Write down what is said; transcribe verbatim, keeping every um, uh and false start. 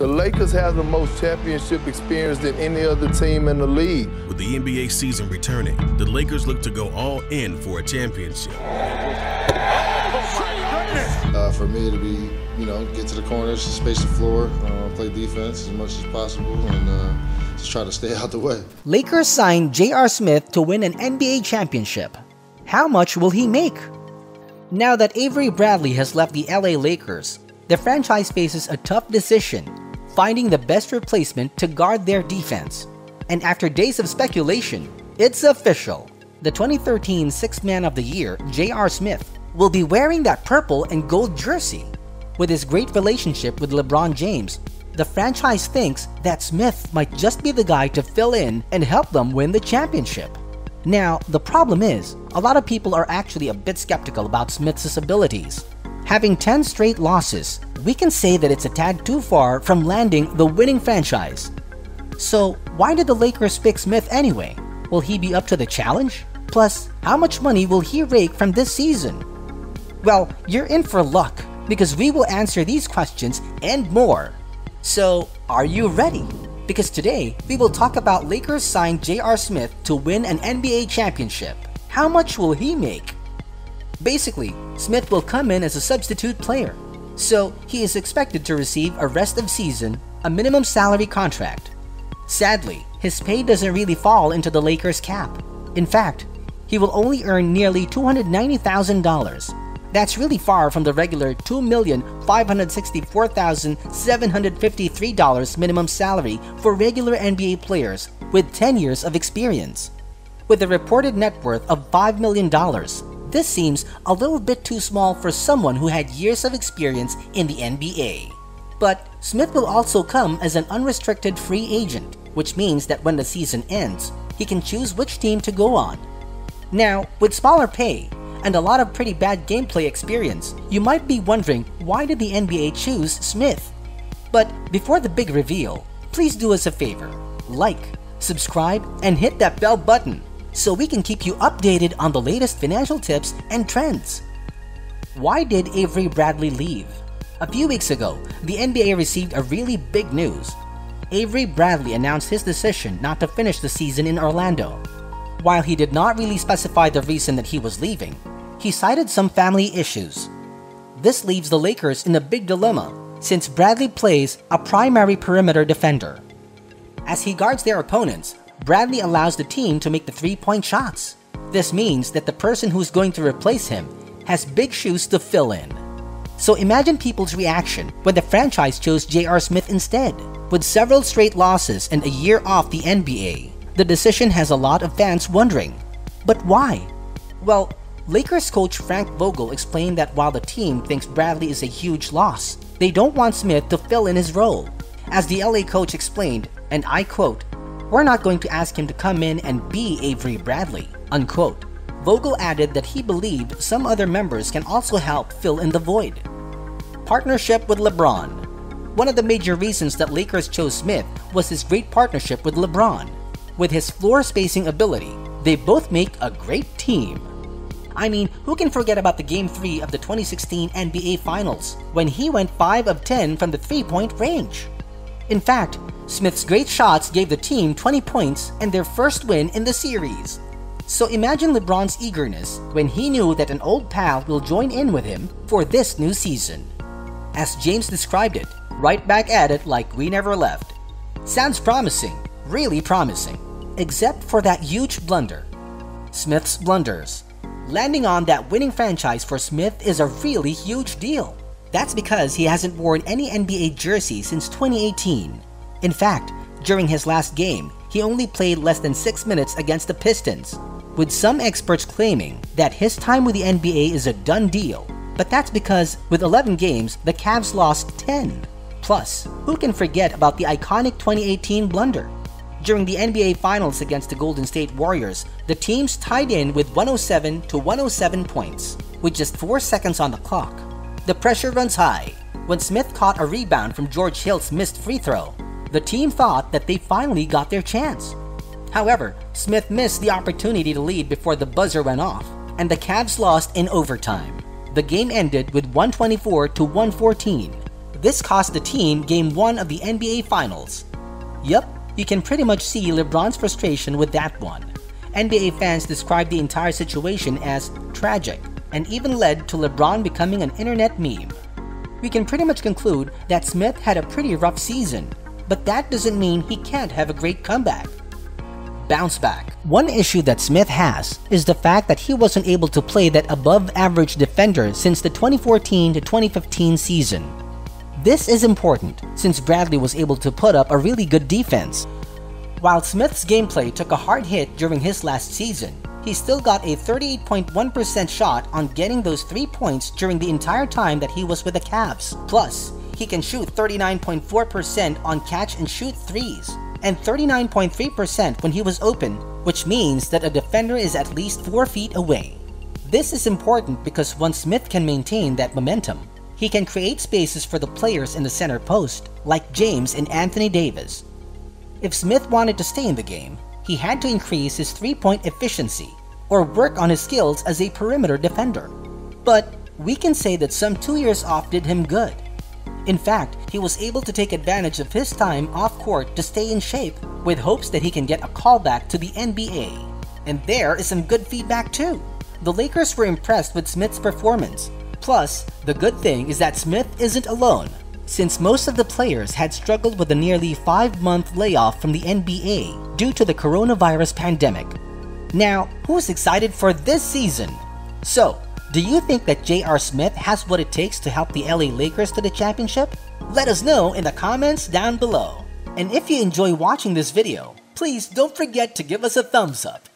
The Lakers have the most championship experience than any other team in the league. With the N B A season returning, the Lakers look to go all in for a championship. Uh, for me to be, you know, get to the corners, space the floor, uh, play defense as much as possible, and uh, just try to stay out the way. Lakers signed J R Smith to win an N B A championship. How much will he make? Now that Avery Bradley has left the L A Lakers, the franchise faces a tough decision, finding the best replacement to guard their defense. And after days of speculation, it's official. The twenty thirteen Sixth Man of the Year, J R Smith, will be wearing that purple and gold jersey. With his great relationship with LeBron James, the franchise thinks that Smith might just be the guy to fill in and help them win the championship. Now, the problem is, a lot of people are actually a bit skeptical about Smith's abilities. Having ten straight losses, we can say that it's a tad too far from landing the winning franchise. So why did the Lakers pick Smith anyway? Will he be up to the challenge? Plus, how much money will he rake from this season? Well, you're in for luck, because we will answer these questions and more. So are you ready? Because today, we will talk about Lakers signed J R Smith to win an N B A championship. How much will he make? Basically, Smith will come in as a substitute player, so he is expected to receive a rest of season, a minimum salary contract. Sadly, his pay doesn't really fall into the Lakers' cap. In fact, he will only earn nearly two hundred ninety thousand dollars. That's really far from the regular two million five hundred sixty-four thousand seven hundred fifty-three dollars minimum salary for regular N B A players with ten years of experience. With a reported net worth of five million dollars, this seems a little bit too small for someone who had years of experience in the N B A. But Smith will also come as an unrestricted free agent, which means that when the season ends, he can choose which team to go on. Now, with smaller pay and a lot of pretty bad gameplay experience, you might be wondering, why did the N B A choose Smith? But before the big reveal, please do us a favor, like, subscribe, and hit that bell button, so we can keep you updated on the latest financial tips and trends. Why did Avery Bradley leave? A few weeks ago, the N B A received a really big news. Avery Bradley announced his decision not to finish the season in Orlando. While he did not really specify the reason that he was leaving, he cited some family issues. This leaves the Lakers in a big dilemma, since Bradley plays a primary perimeter defender. As he guards their opponents, Bradley allows the team to make the three-point shots. This means that the person who's going to replace him has big shoes to fill in. So imagine people's reaction when the franchise chose J R Smith instead. With several straight losses and a year off the N B A, the decision has a lot of fans wondering, but why? Well, Lakers coach Frank Vogel explained that while the team thinks Bradley is a huge loss, they don't want Smith to fill in his role. As the L A coach explained, and I quote, "We're not going to ask him to come in and be Avery Bradley," unquote. Vogel added that he believed some other members can also help fill in the void. Partnership with LeBron. One of the major reasons that Lakers chose Smith was his great partnership with LeBron. With his floor spacing ability, they both make a great team. I mean, who can forget about the Game three of the twenty sixteen N B A Finals when he went five of ten from the three-point range? In fact, Smith's great shots gave the team twenty points and their first win in the series. So imagine LeBron's eagerness when he knew that an old pal will join in with him for this new season. As James described it, "Right back at it like we never left." Sounds promising, really promising, except for that huge blunder. Smith's blunders. Landing on that winning franchise for Smith is a really huge deal. That's because he hasn't worn any N B A jersey since twenty eighteen. In fact, during his last game, he only played less than six minutes against the Pistons, with some experts claiming that his time with the N B A is a done deal. But that's because with eleven games, the Cavs lost ten. Plus, who can forget about the iconic twenty eighteen blunder? During the N B A Finals against the Golden State Warriors, the teams tied in with one oh seven to one oh seven points, with just four seconds on the clock. The pressure runs high. When Smith caught a rebound from George Hill's missed free throw, the team thought that they finally got their chance. However, Smith missed the opportunity to lead before the buzzer went off, and the Cavs lost in overtime. The game ended with one twenty-four to one fourteen. This cost the team game one of the N B A Finals. Yep, you can pretty much see LeBron's frustration with that one. N B A fans described the entire situation as tragic and even led to LeBron becoming an internet meme. We can pretty much conclude that Smith had a pretty rough season, but that doesn't mean he can't have a great comeback. Bounce back. One issue that Smith has is the fact that he wasn't able to play that above-average defender since the twenty fourteen to twenty fifteen season. This is important since Bradley was able to put up a really good defense. While Smith's gameplay took a hard hit during his last season, he still got a thirty-eight point one percent shot on getting those three points during the entire time that he was with the Cavs. Plus, he can shoot thirty-nine point four percent on catch and shoot threes, and thirty-nine point three percent when he was open, which means that a defender is at least four feet away. This is important because once Smith can maintain that momentum, he can create spaces for the players in the center post, like James and Anthony Davis. If Smith wanted to stay in the game, he had to increase his three-point efficiency or work on his skills as a perimeter defender. But we can say that some two years off did him good. In fact, he was able to take advantage of his time off court to stay in shape with hopes that he can get a callback to the N B A. And there is some good feedback too. The Lakers were impressed with Smith's performance. Plus, the good thing is that Smith isn't alone, since most of the players had struggled with a nearly five-month layoff from the N B A due to the coronavirus pandemic. Now, who's excited for this season? So, do you think that J R Smith has what it takes to help the L A Lakers to the championship? Let us know in the comments down below. And if you enjoy watching this video, please don't forget to give us a thumbs up.